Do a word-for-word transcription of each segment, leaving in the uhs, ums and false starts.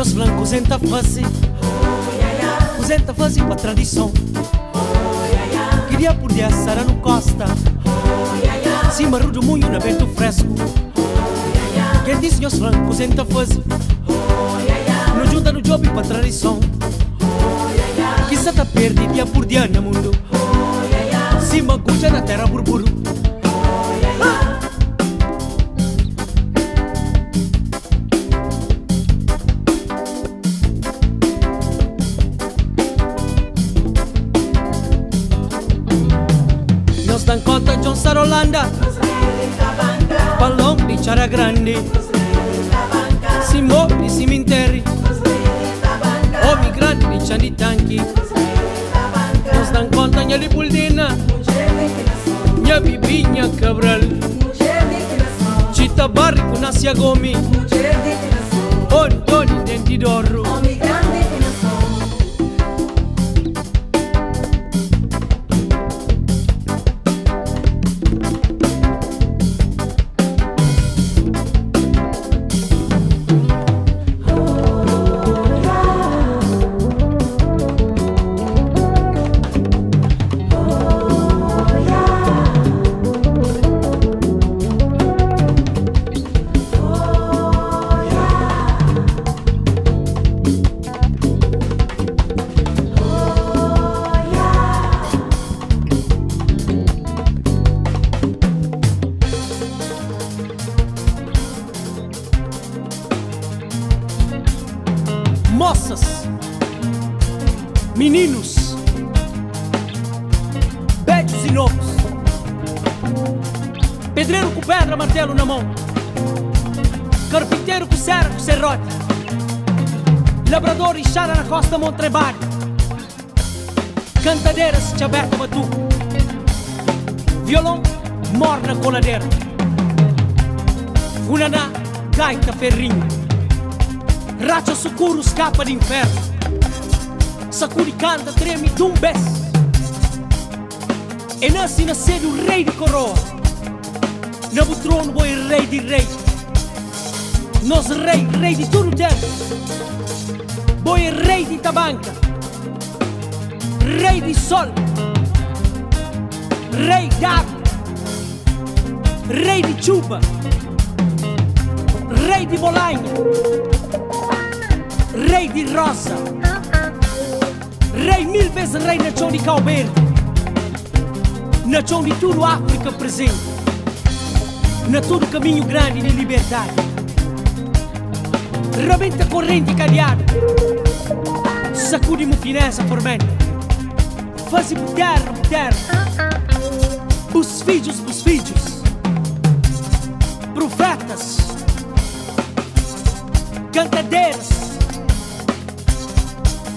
Os blancos senta fazer, senta fazer para tradição. Queria por dia Sara no Costa, cima do munho na vento fresco. Quem disse os blancos senta fazer, não junta no job para tradição. Que está perdido dia por dia no mundo, cima cuja na terra burburu. Palom di Cara Grande, Simbo di Cimiteri, Omi Grande di Candi Tanki, Nostan Contagna di Puldina, Nya Bibinha Cabral, Città Barri con Asia Gomi, Ontoni Denti d'Orro. Meninos, velhos e novos, pedreiro com pedra, martelo na mão, carpinteiro com serra, com serrote, labrador e chara na costa, montrebar, cantadeiras, chaberta, batu, violão, morna, coladeira, funaná, gaita, ferrinho, racha, sucuro, escapa de inferno. Sacuri, canta, treme, dum beijo. E nasce nascer o rei de coroa. Novo trono, boi rei de rei. Nós rei, rei de tudo tempo. Boi rei de Tabanca, rei de sol, rei d'água, rei de chuva, rei de bolanha, rei de rosa. Rei mil vezes rei na chão de Calverde, na chão de tudo África presente, na todo caminho grande de liberdade. Rebenta corrente calhada, sacude-me finança formenta, faz-me terra, terra, os filhos, os filhos, profetas, cantadeiras,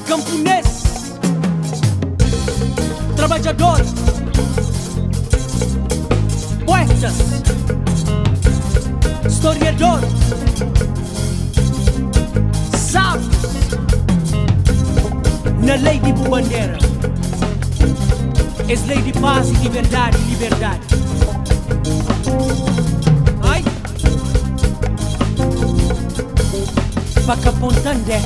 camponeses, trabalhadores, poetas, historiadores, sábios, na lei de boa bandeira, és lei de paz e liberdade e liberdade. Ai, vaca pontandé.